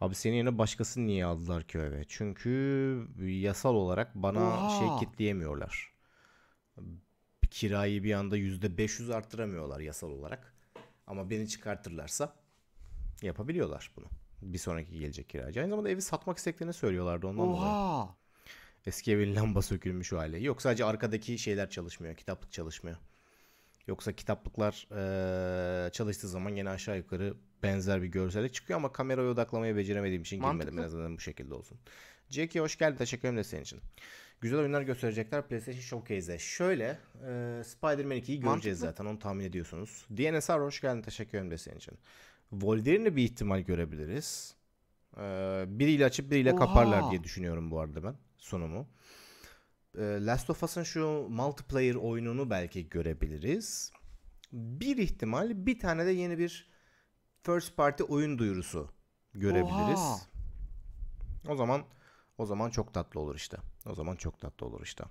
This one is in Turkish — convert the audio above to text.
Abi senin yerine başkasını niye aldılar ki eve? Çünkü yasal olarak bana şey kitleyemiyorlar. Kirayı bir anda %500 arttıramıyorlar yasal olarak. Ama beni çıkartırlarsa yapabiliyorlar bunu. Bir sonraki gelecek kiracı. Aynı zamanda evi satmak isteklerini söylüyorlardı ondan dolayı. Eski evin lamba sökülmüş o hali. Yok sadece arkadaki şeyler çalışmıyor. Kitaplık çalışmıyor. Yoksa kitaplıklar çalıştığı zaman yine aşağı yukarı benzer bir görsellik çıkıyor ama kameraya odaklamayı beceremediğim için girmedim. En azından bu şekilde olsun. Jackie hoş geldin. Teşekkür ederim de senin için. Güzel oyunlar gösterecekler PlayStation Showcase'e. Şöyle Spider-Man 2'yi göreceğiz zaten. Onu tahmin ediyorsunuz. DNSR hoş geldin. Teşekkür ederim de senin için. Wolverine'i bir ihtimal görebiliriz. Biriyle açıp biriyle kaparlar diye düşünüyorum bu arada ben. Sunumu. Last of Us'ın şu multiplayer oyununu belki görebiliriz. Bir ihtimal bir tane de yeni bir first party oyun duyurusu görebiliriz. O zaman çok tatlı olur işte.